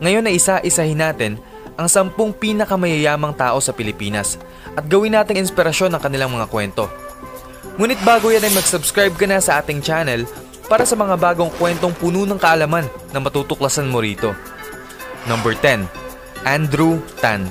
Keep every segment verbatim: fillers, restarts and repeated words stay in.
Ngayon na isa-isahin natin ang sampung pinakamayayamang tao sa Pilipinas at gawin nating inspirasyon ang kanilang mga kwento. Ngunit bago yan ay mag-subscribe ka na sa ating channel para sa mga bagong kwentong puno ng kaalaman na matutuklasan mo rito. Number ten. Andrew Tan.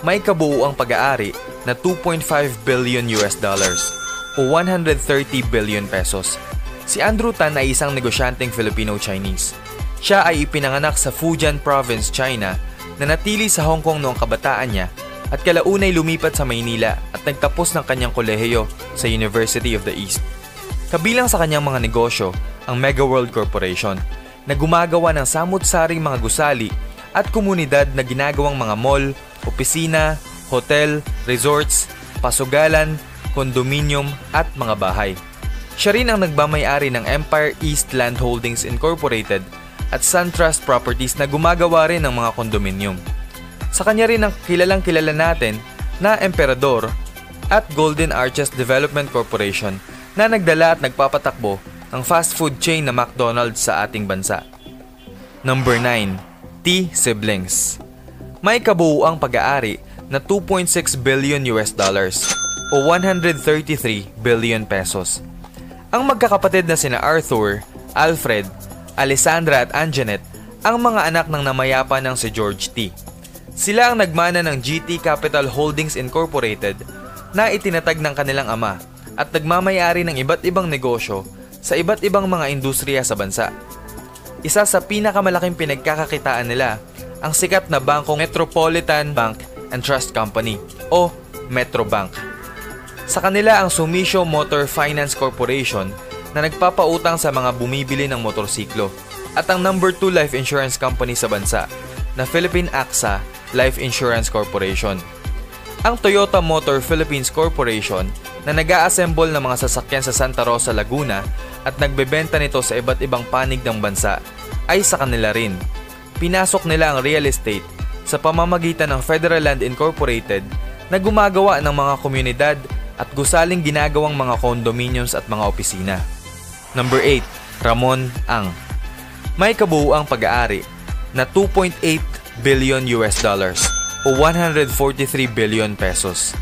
May kabuuang pag-aari na two point five billion US dollars o one hundred thirty billion pesos. Si Andrew Tan ay isang negosyanteng Filipino-Chinese. Siya ay ipinanganak sa Fujian Province, China, na natili sa Hong Kong noong kabataan niya at kalaunay lumipat sa Maynila at nagtapos ng kanyang kolehiyo sa University of the East. Kabilang sa kanyang mga negosyo ang Megaworld Corporation na gumagawa ng samut-saring mga gusali at komunidad na ginagawang mga mall, opisina, hotel, resorts, pasugalan, kondominium at mga bahay. Siya rin ang nagmamay-ari ng Empire East Land Holdings Incorporated at SunTrust properties na gumagawa rin ng mga kondominium. Sa kanya rin ang kilalang kilala natin na Emperador at Golden Arches Development Corporation na nagdala at nagpapatakbo ng fast food chain na McDonald's sa ating bansa. Number nine. T-Siblings. May kabuuang pag-aari na two point six billion US dollars o one hundred thirty-three billion pesos. Ang magkakapatid na sina Arthur, Alfred, Alessandra at Anjanette ang mga anak ng namayapa ng si George T. Sila ang nagmana ng G T Capital Holdings Incorporated na itinatag ng kanilang ama at nagmamayari ng iba't ibang negosyo sa iba't ibang mga industriya sa bansa. Isa sa pinakamalaking pinagkakakitaan nila ang sikat na bangkong Metropolitan Bank and Trust Company o Metrobank. Sa kanila ang Sumisyo Motor Finance Corporation na nagpapautang sa mga bumibili ng motorsiklo at ang number two life insurance company sa bansa na Philippine A X A Life Insurance Corporation. Ang Toyota Motor Philippines Corporation na nag-a-assemble ng mga sasakyan sa Santa Rosa, Laguna at nagbebenta nito sa iba't ibang panig ng bansa ay sa kanila rin. Pinasok nila ang real estate sa pamamagitan ng Federal Land Incorporated na gumagawa ng mga komunidad at gusaling ginagawang mga condominiums at mga opisina. Number eight. Ramon Ang. May kabuuang pag-aari na two point eight billion US dollars o one hundred forty-three billion pesos.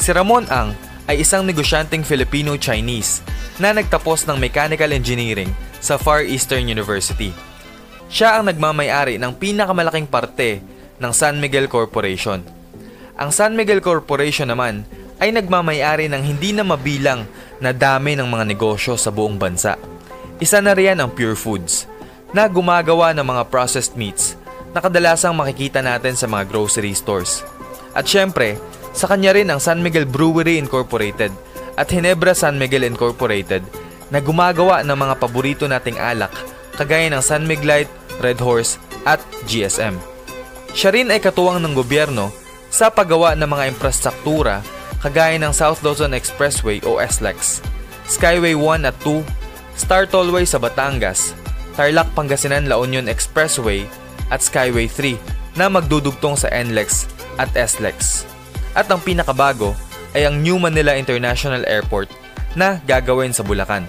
Si Ramon Ang ay isang negosyanteng Filipino-Chinese na nagtapos ng mechanical engineering sa Far Eastern University. Siya ang nagmamay-ari ng pinakamalaking parte ng San Miguel Corporation. Ang San Miguel Corporation naman ay nagmamayari ng hindi na mabilang na dami ng mga negosyo sa buong bansa. Isa na riyan ang Pure Foods na gumagawa ng mga processed meats na kadalasang makikita natin sa mga grocery stores. At syempre, sa kanya rin ang San Miguel Brewery Incorporated at Ginebra San Miguel Incorporated na gumagawa ng mga paborito nating alak kagaya ng San Miguelite, Red Horse at G S M. Siya rin ay katuwang ng gobyerno sa paggawa ng mga infrastruktura kagaya ng South Luzon Expressway o S L E X, Skyway one at two, Star Tollway sa Batangas, Tarlac Pangasinan La Union Expressway at Skyway three na magdudugtong sa N L E X at S L E X. At ang pinakabago ay ang New Manila International Airport na gagawin sa Bulacan.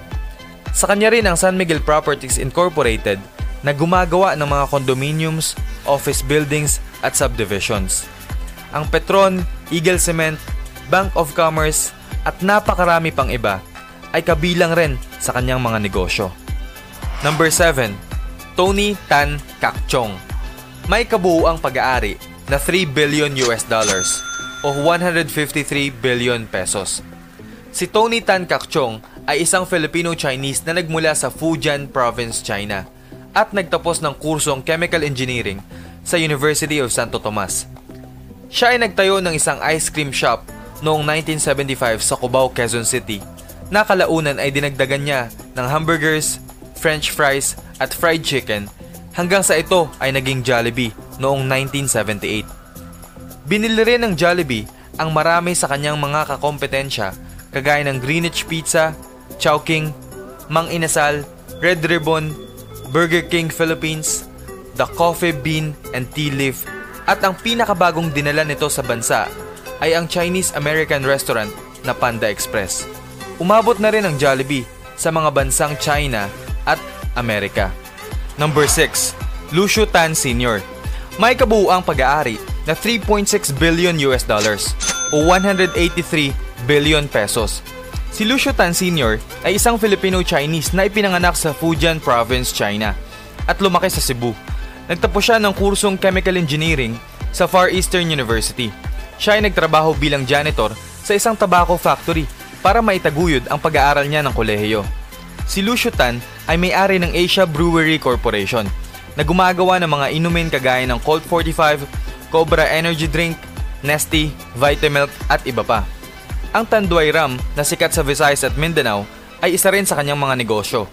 Sa kanya rin ang San Miguel Properties Incorporated na gumagawa ng mga condominiums, office buildings at subdivisions. Ang Petron, Eagle Cement, Bank of Commerce at napakarami pang iba ay kabilang rin sa kanyang mga negosyo. Number seven. Tony Tan Kakchong. May kabuuang pag-aari na three billion US dollars o one hundred fifty-three billion pesos. Si Tony Tan Kakchong ay isang Filipino-Chinese na nagmula sa Fujian Province, China at nagtapos ng kursong Chemical Engineering sa University of Santo Tomas. Siya ay nagtayo ng isang ice cream shop noong nineteen seventy-five sa Cubao, Quezon City, na kalaunan ay dinagdagan niya ng hamburgers, french fries at fried chicken hanggang sa ito ay naging Jollibee noong nineteen seventy-eight. Binili rin ng Jollibee ang marami sa kanyang mga kakompetensya kagaya ng Greenwich Pizza, Chowking, Mang Inasal, Red Ribbon, Burger King Philippines, The Coffee Bean and Tea Leaf at ang pinakabagong dinala nito sa bansa ay ang Chinese-American restaurant na Panda Express. Umabot na rin ang Jollibee sa mga bansang China at Amerika. Number six. Lucio Tan Senior may kabuuang pag-aari na three point six billion US dollars o one hundred eighty-three billion pesos. Si Lucio Tan Senior ay isang Filipino-Chinese na ipinanganak sa Fujian Province, China at lumaki sa Cebu. Nagtapos siya ng kursong Chemical Engineering sa Far Eastern University. Siya ay nagtrabaho bilang janitor sa isang tobacco factory para maitaguyod ang pag-aaral niya ng kolehiyo. Si Lucio Tan ay may-ari ng Asia Brewery Corporation na gumagawa ng mga inumin kagaya ng Colt forty-five, Cobra Energy Drink, Nesty, Vitamilk at iba pa. Ang Tanduay Ram na sikat sa Visayas at Mindanao ay isa rin sa kanyang mga negosyo.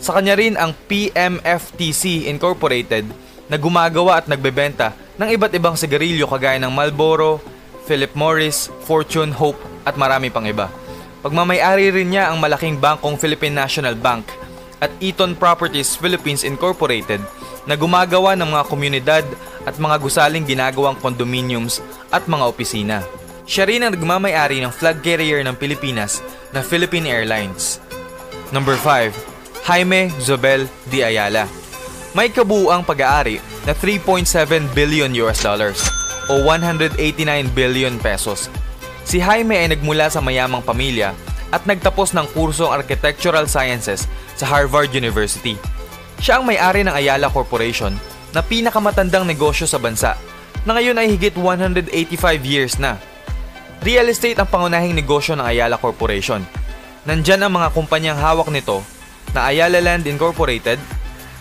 Sa kanya rin ang P M F T C Incorporated na gumagawa at nagbebenta ng iba't ibang sigarilyo kagaya ng Marlboro, Philip Morris, Fortune, Hope at marami pang iba. Pagmamayari rin niya ang malaking bangkong Philippine National Bank at Eaton Properties Philippines Incorporated na gumagawa ng mga komunidad at mga gusaling ginagawang condominiums at mga opisina. Siya rin ang nagmamayari ng flag carrier ng Pilipinas na Philippine Airlines. Number five. Jaime Zobel de Ayala. May kabuuang pag-aari na three point seven billion US dollars o one hundred eighty-nine billion pesos. Si Jaime ay nagmula sa mayamang pamilya at nagtapos ng kursong Architectural Sciences sa Harvard University. Siya ang may-ari ng Ayala Corporation na pinakamatandang negosyo sa bansa na ngayon ay higit one hundred eighty-five years na. Real estate ang pangunahing negosyo ng Ayala Corporation. Nandyan ang mga kumpanyang hawak nito na Ayala Land Incorporated,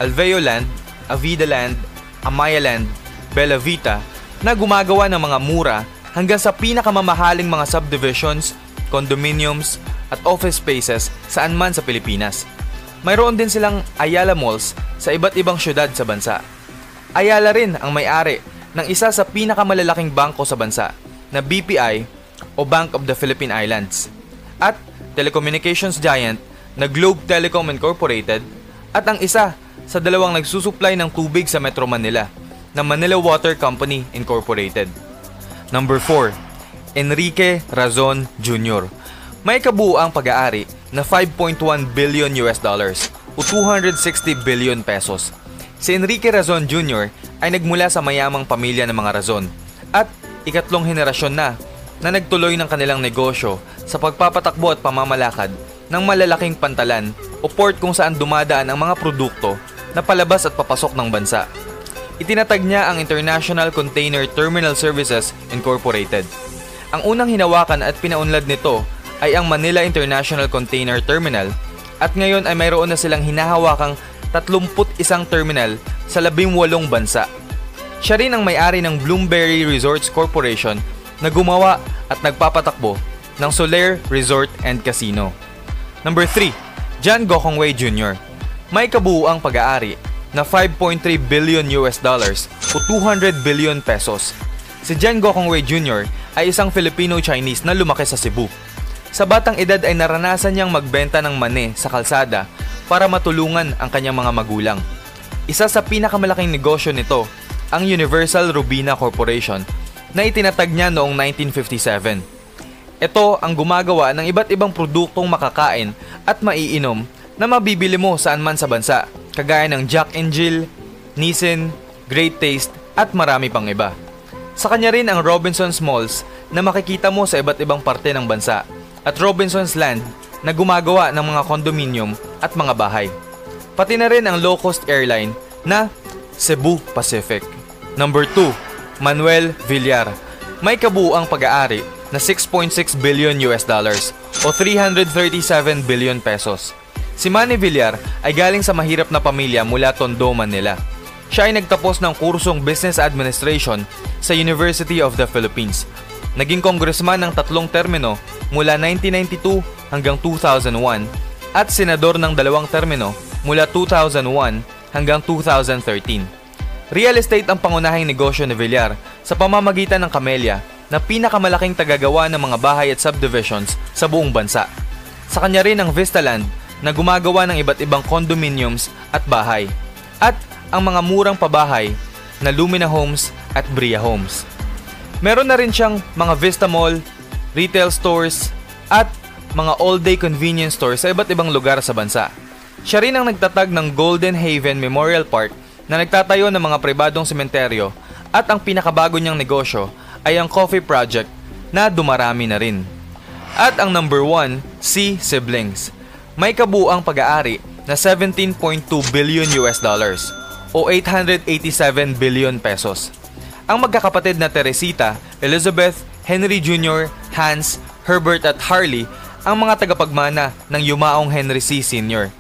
Alveo Land, Avida Land, Amaya Land, Bella Vita na gumagawa ng mga mura hanggang sa pinakamamahaling mga subdivisions, condominiums, at office spaces saan man sa Pilipinas. Mayroon din silang Ayala Malls sa iba't ibang syudad sa bansa. Ayala rin ang may-ari ng isa sa pinakamalalaking bangko sa bansa na B P I o Bank of the Philippine Islands at telecommunications giant na Globe Telecom Incorporated at ang isa sa dalawang nagsusupply ng tubig sa Metro Manila na Manila Water Company Incorporated. Number four. Enrique Razon Junior May kabuuang pag-aari na five point one billion US dollars o two hundred sixty billion pesos. Si Enrique Razon Junior ay nagmula sa mayamang pamilya ng mga Razon at ikatlong henerasyon na na nagtuloy ng kanilang negosyo sa pagpapatakbo at pamamalakad ng malalaking pantalan o port kung saan dumadaan ang mga produkto na palabas at papasok ng bansa. Itinatag niya ang International Container Terminal Services Incorporated. Ang unang hinawakan at pinaunlad nito ay ang Manila International Container Terminal at ngayon ay mayroon na silang hinahawakang thirty-one terminal sa labing walong bansa. Siya rin ang may-ari ng Bloomberry Resorts Corporation na gumawa at nagpapatakbo ng Soler Resort and Casino. Number three. John Gokongwei Junior May kabuuang pag-aari na five point three billion US dollars o two hundred billion pesos. Si John Gokongwei Junior ay isang Filipino-Chinese na lumaki sa Cebu. Sa batang edad ay naranasan niyang magbenta ng mani sa kalsada para matulungan ang kanyang mga magulang. Isa sa pinakamalaking negosyo nito ang Universal Robina Corporation na itinatag niya noong nineteen fifty-seven. Ito ang gumagawa ng iba't ibang produktong makakain at maiinom na mabibili mo saan man sa bansa, kagaya ng Jack and Jill, Nissin, Great Taste at marami pang iba. Sa kanya rin ang Robinson's Malls na makikita mo sa iba't ibang parte ng bansa at Robinson's Land na gumagawa ng mga condominium at mga bahay. Pati na rin ang low-cost airline na Cebu Pacific. Number two. Manuel Villar. May kabuuang pag-aari na six point six billion US dollars o three hundred thirty-seven billion pesos. Si Manny Villar ay galing sa mahirap na pamilya mula Tondo, Manila. Siya ay nagtapos ng kursong Business Administration sa University of the Philippines. Naging congressman ng tatlong termino mula nineteen ninety-two hanggang two thousand one at senador ng dalawang termino mula two thousand one hanggang two thousand thirteen. Real estate ang pangunahing negosyo ni Villar sa pamamagitan ng Camellia na pinakamalaking tagagawa ng mga bahay at subdivisions sa buong bansa. Sa kanya rin ang Vistaland na gumagawa ng iba't ibang condominiums at bahay at ang mga murang pabahay na Lumina Homes at Bria Homes. Meron na rin siyang mga Vista Mall, retail stores at mga all-day convenience stores sa iba't ibang lugar sa bansa. Siya rin ang nagtatag ng Golden Haven Memorial Park na nagtatayo ng mga pribadong sementeryo at ang pinakabago niyang negosyo ay ang coffee project na dumarami na rin. At ang number one, T-Siblings. May kabuang pag-aari na seventeen point two billion US dollars o eight hundred eighty-seven billion pesos. Ang magkakapatid na Teresita, Elizabeth, Henry Junior, Hans, Herbert at Harley ang mga tagapagmana ng yumaong Henry C. Senior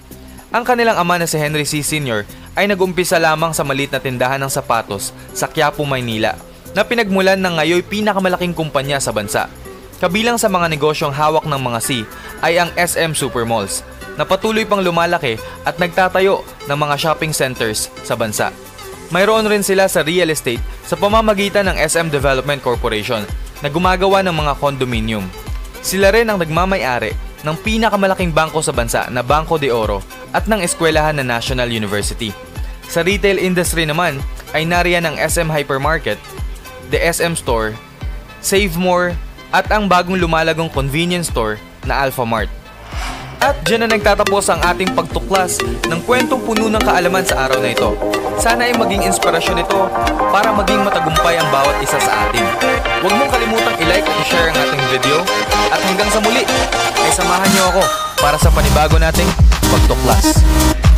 Ang kanilang ama na si Henry C. Senior ay nag-umpisa lamang sa maliit na tindahan ng sapatos sa Quiapo, Maynila na pinagmulan ng ngayoy pinakamalaking kumpanya sa bansa. Kabilang sa mga negosyong hawak ng mga C ay ang S M Super Malls na patuloy pang lumalaki at nagtatayo ng mga shopping centers sa bansa. Mayroon rin sila sa real estate sa pamamagitan ng S M Development Corporation na gumagawa ng mga condominium. Sila rin ang nagmamayari ng pinakamalaking bangko sa bansa na Bangko de Oro at ng eskwelahan na National University. Sa retail industry naman ay nariyan ang S M Hypermarket, the S M Store, SaveMore at ang bagong lumalagong convenience store na Alphamart. At dyan na nagtatapos ang ating pagtuklas ng kwentong puno ng kaalaman sa araw na ito. Sana ay maging inspirasyon ito para maging matagumpay ang bawat isa sa atin. Huwag mong kalimutang i-like at i-share ang ating video. At hanggang sa muli, ay samahan niyo ako para sa panibago nating pagtuklas.